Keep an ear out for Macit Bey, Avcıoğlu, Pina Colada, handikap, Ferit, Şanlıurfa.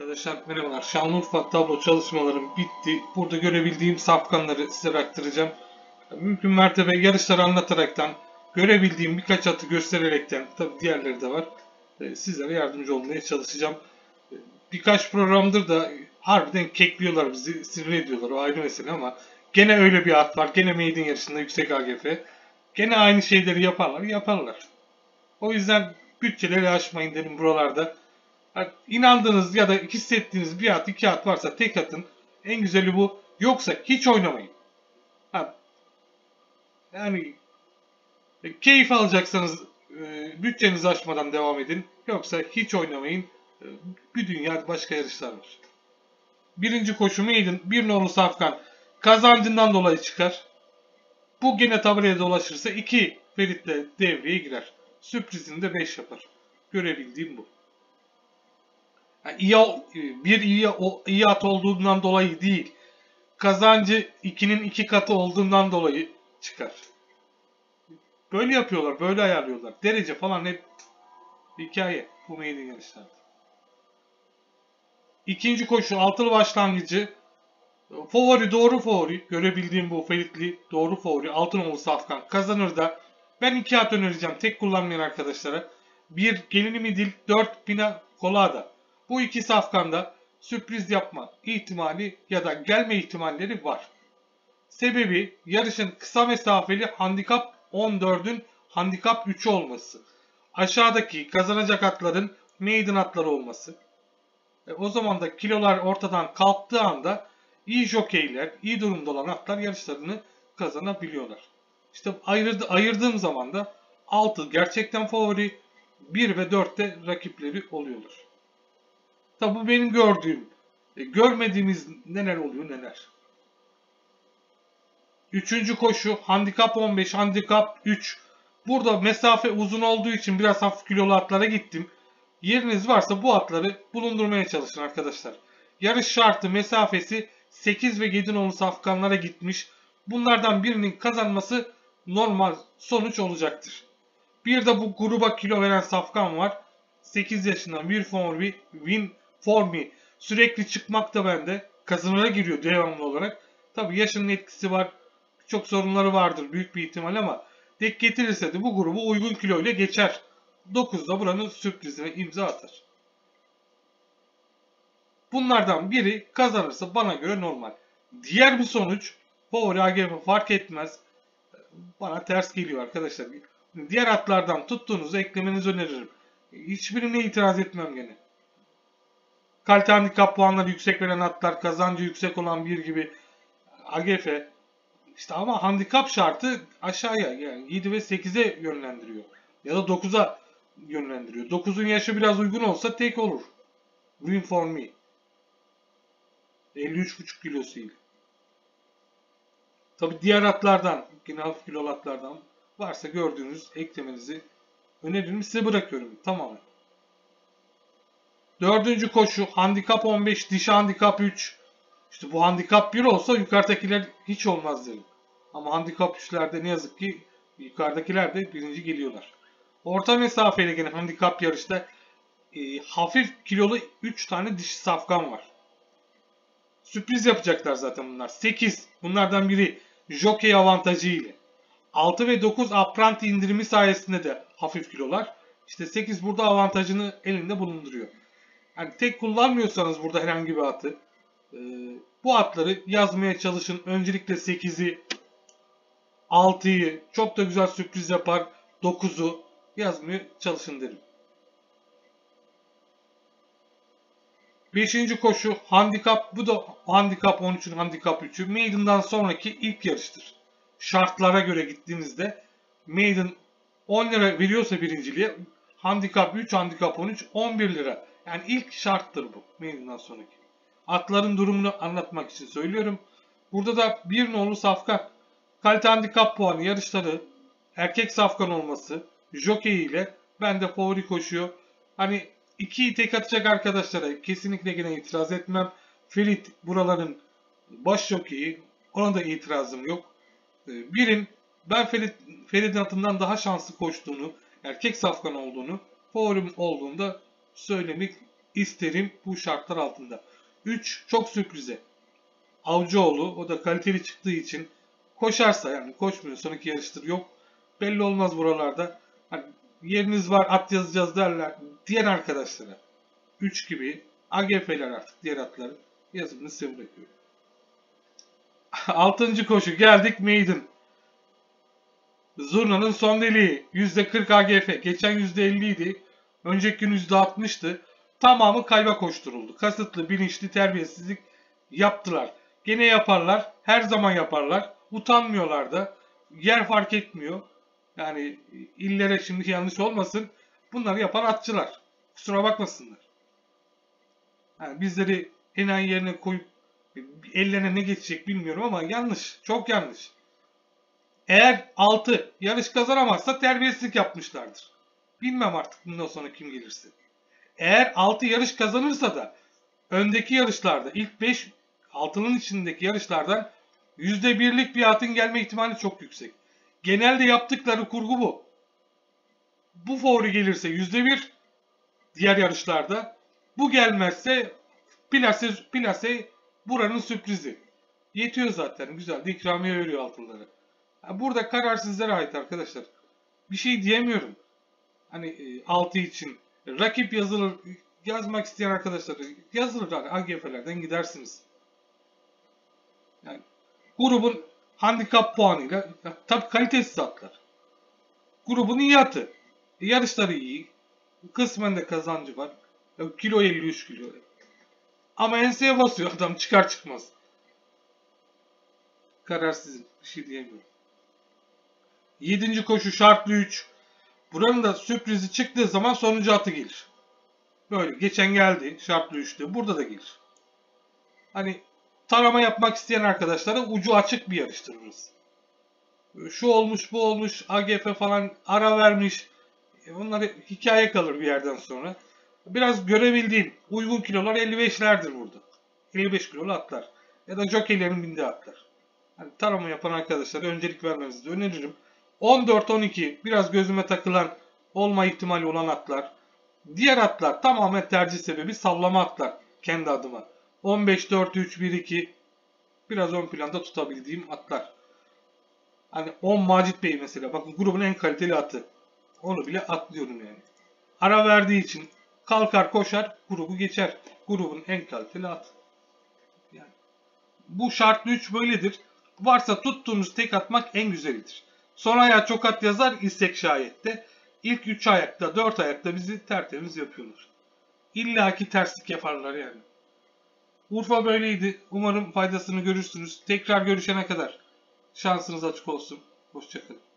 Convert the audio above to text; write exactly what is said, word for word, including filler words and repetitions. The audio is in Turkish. Arkadaşlar merhabalar. Şanlıurfa tablo çalışmalarım bitti. Burada görebildiğim sapkanları size aktaracağım. Mümkün mertebe yarışları anlataraktan, görebildiğim birkaç atı göstererekten, tabi diğerleri de var, sizlere yardımcı olmaya çalışacağım. Birkaç programdır da harbiden kekliyorlar bizi, sinir ediyorlar, o ayrı mesele ama gene öyle bir at var, gene maiden yarışında yüksek A G F. Gene aynı şeyleri yaparlar, yaparlar. O yüzden bütçeleri aşmayın derim buralarda. Yani inandığınız ya da hissettiğiniz bir at, iki at varsa tek atın. En güzeli bu. Yoksa hiç oynamayın. Yani keyif alacaksanız bütçenizi aşmadan devam edin. Yoksa hiç oynamayın. Bir dünya başka yarışlar var. Birinci koşu maiden, bir nolu safkan. Kazancından dolayı çıkar. Bu gene tabelaya dolaşırsa iki feritle devreye girer. Sürprizini de beş yapar. Görebildiğim bu. Yani iyi, bir iyi, iyi at olduğundan dolayı değil. Kazancı ikinin iki katı olduğundan dolayı çıkar. Böyle yapıyorlar, böyle ayarlıyorlar. Derece falan hep hikaye bu maiden yarışlarda. İkinci koşu altılı başlangıcı. Favori, doğru favori. Görebildiğim bu feritli doğru favori. Altın oğlu safkan kazanır da ben iki at önereceğim tek kullanmayan arkadaşlara. bir Gelinim İdil, dört Pina Colada. Bu iki safkanda sürpriz yapma ihtimali ya da gelme ihtimalleri var. Sebebi yarışın kısa mesafeli handikap on dördün handikap üçü olması. Aşağıdaki kazanacak atların maiden atları olması. E, o zaman da kilolar ortadan kalktığı anda iyi jokeyler, iyi durumda olan atlar yarışlarını kazanabiliyorlar. İşte ayırdı, ayırdığım zaman da altı gerçekten favori, bir ve dört de rakipleri oluyorlar. Tabi bu benim gördüğüm, e, görmediğimiz neler oluyor neler. Üçüncü koşu handikap on beş, handikap üç. Burada mesafe uzun olduğu için biraz hafif kilolu atlara gittim. Yeriniz varsa bu atları bulundurmaya çalışın arkadaşlar. Yarış şartı mesafesi sekiz ve yedi nolu safkanlara gitmiş. Bunlardan birinin kazanması normal sonuç olacaktır. Bir de bu gruba kilo veren safkan var. sekiz yaşından bir formi, win formi sürekli çıkmakta bende. Kazanıra giriyor devamlı olarak. Tabi yaşının etkisi var. Çok sorunları vardır büyük bir ihtimal ama dek getirirse de bu grubu uygun kilo ile geçer. dokuzda buranın sürprizine imza atar. Bunlardan biri kazanırsa bana göre normal. Diğer bir sonuç favori A G F fark etmez. Bana ters geliyor arkadaşlar. Diğer atlardan tuttuğunuzu eklemenizi öneririm. Hiçbirine itiraz etmem gene. Kalite handikap puanları yüksek veren atlar, kazancı yüksek olan bir gibi A G F. İşte ama handikap şartı aşağıya yani yedi ve sekize yönlendiriyor. Ya da dokuza yönlendiriyor. dokuzun yaşı biraz uygun olsa tek olur. Win for me. elli üç buçuk kilosu ile. Tabi diğer atlardan, yine hafif kilolu atlardan varsa gördüğünüz eklemenizi öneririm. Size bırakıyorum tamamen. Dördüncü koşu handikap on beş, dişi handikap üç. İşte bu handikap bir olsa yukarıdakiler hiç olmaz derim. Ama handikap üçlerde ne yazık ki yukarıdakiler de birinci geliyorlar. Orta mesafeli gene handikap yarışta e, hafif kilolu üç tane dişi safkan var. Sürpriz yapacaklar zaten bunlar. sekiz bunlardan biri jokey avantajı ile. altı ve dokuz apranti indirimi sayesinde de hafif kilolar. İşte sekiz burada avantajını elinde bulunduruyor. Yani tek kullanmıyorsanız burada herhangi bir atı e, bu atları yazmaya çalışın. Öncelikle sekizi, altıyı çok da güzel sürpriz yapar. dokuzu yazmaya çalışın derim. beşinci koşu handikap, bu da handikap on üçün handikap üçü. Maiden'dan sonraki ilk yarıştır. Şartlara göre gittiğinizde maiden on lira veriyorsa birinciliğe handikap üç, handikap on üç on bir lira. Yani ilk şarttır bu maiden'dan sonraki. Atların durumunu anlatmak için söylüyorum. Burada da bir nolu safkan. Kalite handikap puanı yarışları, erkek safkan olması, jokey ile ben de favori koşuyor. Hani ikiyi tek atacak arkadaşlara kesinlikle gene itiraz etmem. Ferit buraların baş jokeyi, ona da itirazım yok. Birim ben Ferit, Ferit'in atından daha şanslı koştuğunu, erkek safkan olduğunu, favorim olduğunu da söylemek isterim bu şartlar altında. üç çok sürprize. Avcıoğlu, o da kaliteli çıktığı için koşarsa, yani koşmuyor, sonraki yarıştır yok. Belli olmaz buralarda. Hani yeriniz var, at yazacağız derler diyen arkadaşlara. üç gibi A G F'ler artık diğer atların yazımını size bırakıyorum. altıncı koşu geldik, Maiden. Zurna'nın son deliği. yüzde kırk A G F. Geçen yüzde elli idi. Önceki gün yüzde altmıştı. Tamamı kayba koşturuldu. Kasıtlı, bilinçli terbiyesizlik yaptılar. Gene yaparlar. Her zaman yaparlar. Utanmıyorlar da. Yer fark etmiyor. Yani illere şimdi yanlış olmasın. Bunları yapan atçılar. Kusura bakmasınlar. Yani bizleri enayi yerine koyup ellerine ne geçecek bilmiyorum ama yanlış. Çok yanlış. Eğer altı yarış kazanamazsa terbiyesizlik yapmışlardır. Bilmem artık bundan sonra kim gelirse. Eğer altı yarış kazanırsa da öndeki yarışlarda ilk beş, altının içindeki yarışlardan yüzde birlik bir atın gelme ihtimali çok yüksek. Genelde yaptıkları kurgu bu. Bu favori gelirse yüzde bir diğer yarışlarda. Bu gelmezse plase, plase buranın sürprizi. Yetiyor zaten, güzel de ikramiye veriyor altınları. Burada karar sizlere ait arkadaşlar. Bir şey diyemiyorum. Hani altı için rakip yazılır, yazmak isteyen arkadaşlar yazılır. Yani A G F'lerden gidersiniz. Yani grubun handikap puanıyla tabi kalitesiz atlar. Grubun iyi atı. Yarışları iyi. Kısmen de kazancı var. Kilo elli üç kilo. Ama enseye basıyor adam çıkar çıkmaz. Karar sizin. Bir şey diyemiyorum. yedinci koşu şartlı üç. Buranın da sürprizi çıktığı zaman sonuncu atı gelir. Böyle geçen geldi şartlı üçte. Burada da gelir. Hani tarama yapmak isteyen arkadaşlara ucu açık bir yarıştır burası. Şu olmuş bu olmuş A G F falan ara vermiş. Bunlar hikaye kalır bir yerden sonra. Biraz görebildiğim uygun kilolar elli beşlerdir burada. elli beş kilolu atlar. Ya da jokeylerin bindiği atlar. Hani tarama yapan arkadaşlara öncelik vermenizi de öneririm. on dört on iki biraz gözüme takılan olma ihtimali olan atlar. Diğer atlar tamamen tercih sebebi sallama atlar kendi adıma. on beş dört üç bir iki biraz ön planda tutabildiğim atlar. Hani on Macit Bey mesela, bakın grubun en kaliteli atı. Onu bile atlıyorum yani. Ara verdiği için kalkar koşar grubu geçer. Grubun en kaliteli atı. Yani bu şartlı üç böyledir. Varsa tuttuğunuz tek atmak en güzelidir. Son ayağı çok at yazar isek şayette. İlk üç ayakta, dört ayakta bizi tertemiz yapıyorlar. İlla ki terslik yaparlar yani. Urfa böyleydi. Umarım faydasını görürsünüz. Tekrar görüşene kadar şansınız açık olsun. Hoşçakalın.